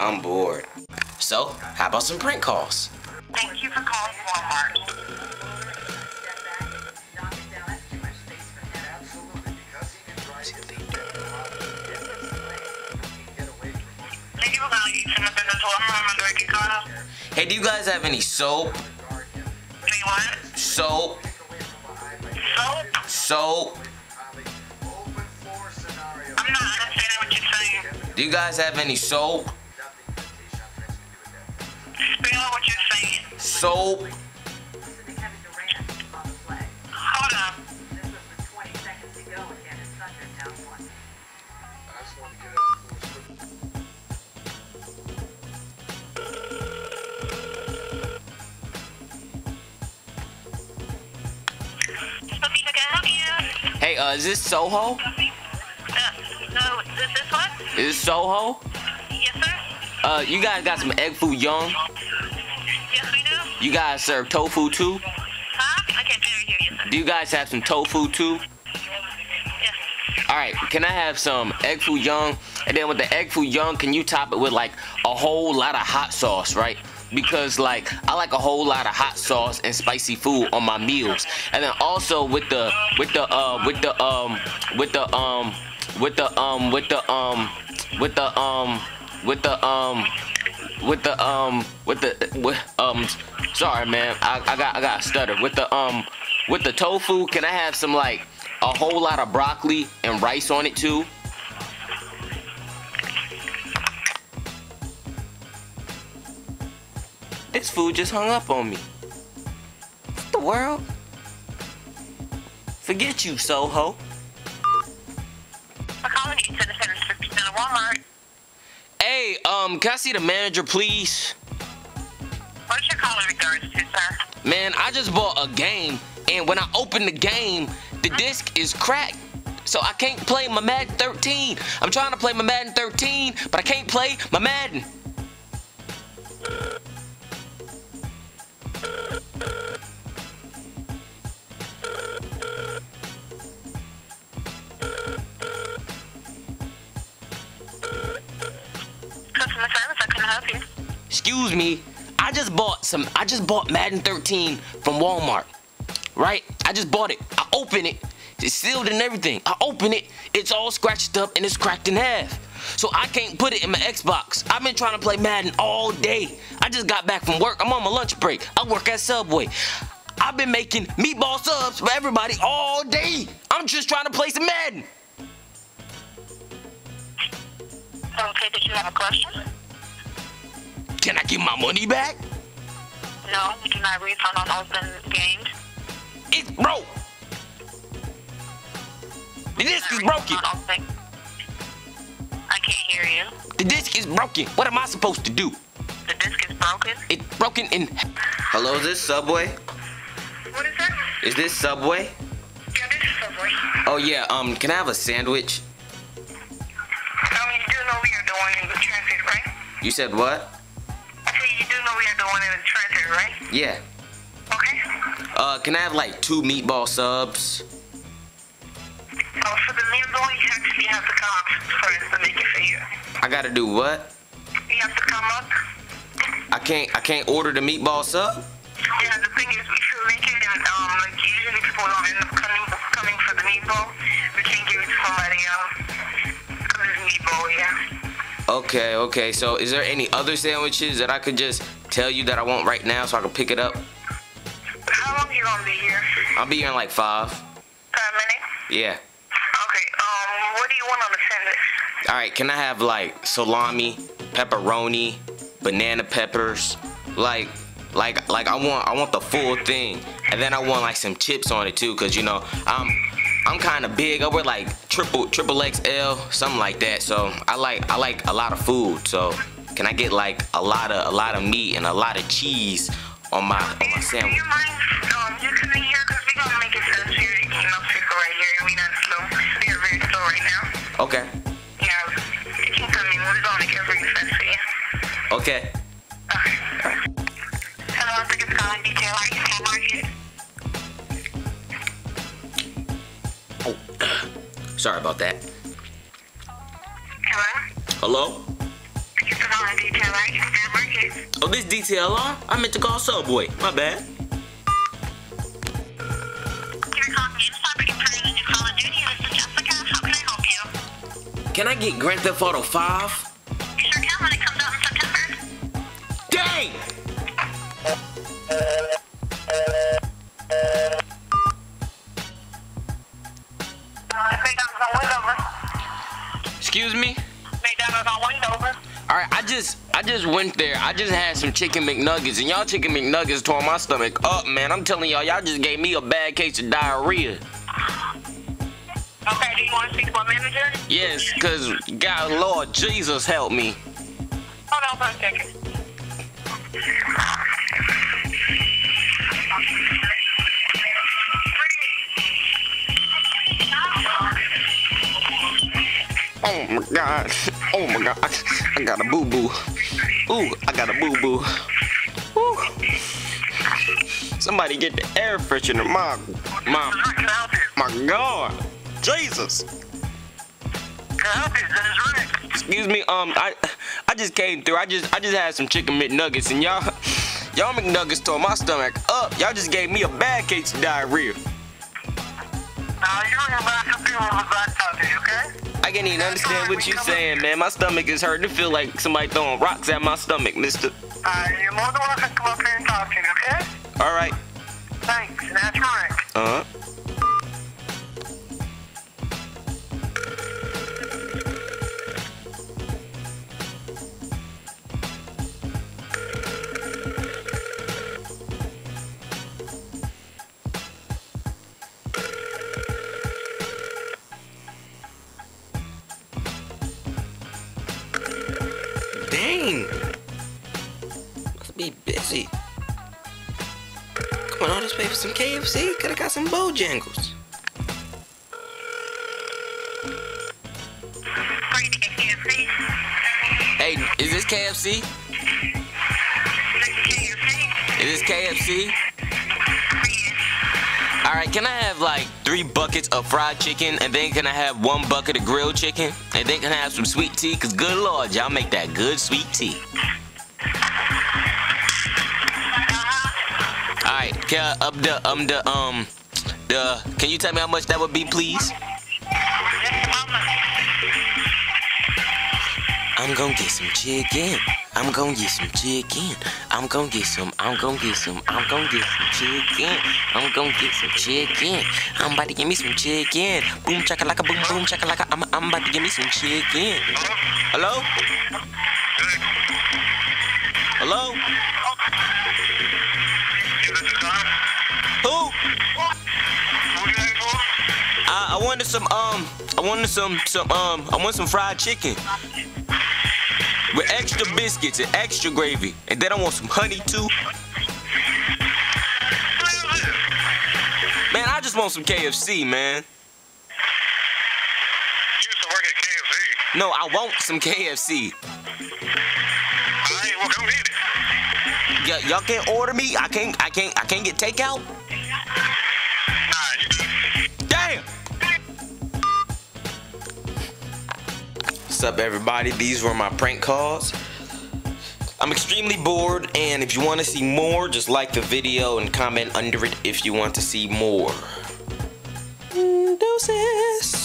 I'm bored. So, how about some prank calls? Thank you for calling Walmart. Hey, do you guys have any soap? Any what? Soap. Soap? Soap. I'm not understanding what you're saying. Do you guys have any soap? Spell what you're saying. Soap. Hold up. Hey, is this Soho? No, is this one? Is this Soho? Yes, sir. You guys got some egg foo young? Yes, we do. You guys serve tofu too? Huh? I can't hear you. Yes, sir. Do you guys have some tofu too? Yes. All right, can I have some egg foo young? And then with the egg foo young, can you top it with like a whole lot of hot sauce, right? Because like I like a whole lot of hot sauce and spicy food on my meals. And then also with the tofu, can I have some like a whole lot of broccoli and rice on it too? This food just hung up on me. What the world? Forget you, Soho. I'm calling you to the center of Walmart. Hey, can I see the manager, please? What's your call in regards to, sir? Man, I just bought a game, and when I open the game, the disc is cracked. So I can't play my Madden 13. I'm trying to play my Madden 13, but I can't play my Madden. Excuse me, I just bought Madden 13 from Walmart, right? I just bought it. I open it, it's sealed and everything. I open it, it's all scratched up and it's cracked in half. So I can't put it in my Xbox. I've been trying to play Madden all day. I just got back from work. I'm on my lunch break. I work at Subway. I've been making meatball subs for everybody all day. I'm just trying to play some Madden. Okay, did you have a question? Can I get my money back? No, you cannot refund on open games. It's broke. The disc is broken. I can't hear you. The disc is broken. What am I supposed to do? The disc is broken? It's broken in... Hello, is this Subway? What is that? Is this Subway? Yeah, this is Subway. Oh, yeah, can I have a sandwich? You do know we are the one in the transit, right? You said what? You do know we are the one in the treasure, right? Yeah. Okay. Can I have like 2 meatball subs? Oh, for the meatball, you actually have to come up for us to make it for you. I gotta do what? You have to come up. I can't order the meatball sub? Yeah, the thing is, if you make it, and like usually people don't end up coming for the meatball. We can't give it to somebody else. Cause it's meatball, yeah. Okay, okay, so is there any other sandwiches that I could just tell you that I want right now so I can pick it up? How long you gonna be here? I'll be here in like 5. 5 minutes? Yeah. Okay, what do you want on the sandwich? Alright, can I have like salami, pepperoni, banana peppers? Like I want the full thing. And then I want like some chips on it too, cause you know, I'm kind of big. I wear like triple XL, something like that. So I like a lot of food. So can I get like a lot of meat and a lot of cheese on my sandwich? Do you mind just coming here? Cause we gonna make it so that you're eating up people right here. We not slow. We are very slow right now. Okay. Yeah, you can come in. We're gonna make everything fast for you. Okay. Hello, I think it's calling detail. Are you still working? Sorry about that. Hello? Hello? you forgot my detail, right? It's not working. Oh, this DTLR? I meant to call Subway. My bad. You're calling Inside Prison and Call of Duty. This is Jessica. How can I help you? Can I get Grand Theft Auto 5? You sure can when it comes out in September. Dang! Excuse me? Alright, I just went there. I just had some chicken McNuggets, and y'all chicken McNuggets tore my stomach up, man. I'm telling y'all, y'all just gave me a bad case of diarrhea. Okay, do you want to speak to my manager? Yes, because, God, Lord, Jesus, help me. Hold on for a second. Oh my God, oh my God, I got a boo-boo. Ooh, I got a boo-boo. Somebody get the air freshener, my God, Jesus. Excuse me, I just came through, I just had some chicken McNuggets, and y'all McNuggets tore my stomach up. Y'all just gave me a bad case of diarrhea. I can't even understand what you're saying, man. My stomach is hurting. It feels like somebody throwing rocks at my stomach, mister. You're more than welcome to come up here and talk to you, okay? All right. Thanks, that's right. Dang! Must be busy. Come on, all this way for some KFC? Coulda got some Bojangles. Hey, is this KFC? Is this KFC? Alright, can I have like 3 buckets of fried chicken, and then can I have 1 bucket of grilled chicken, and then can I have some sweet tea, cause good Lord, y'all make that good sweet tea. Alright, can I can you tell me how much that would be, please? I'm gonna get some chicken. I'm gonna get some chicken. I'm gonna get some chicken. I'm gonna get some chicken. I'm about to give me some chicken. Boom chakalaka, boom boom chakalaka. I'm about to give me some chicken. Hello? Hello? Who? I wanted some I want some fried chicken. With extra biscuits and extra gravy, and then I want some honey too. Man, I just want some KFC, man. You used to work at KFC. No, I want some KFC. Alright, well come get it. Y'all can't order me. I can't get takeout. What's up, everybody? These were my prank calls. I'm extremely bored, and if you want to see more, just like the video and comment under it if you want to see more. Deuces.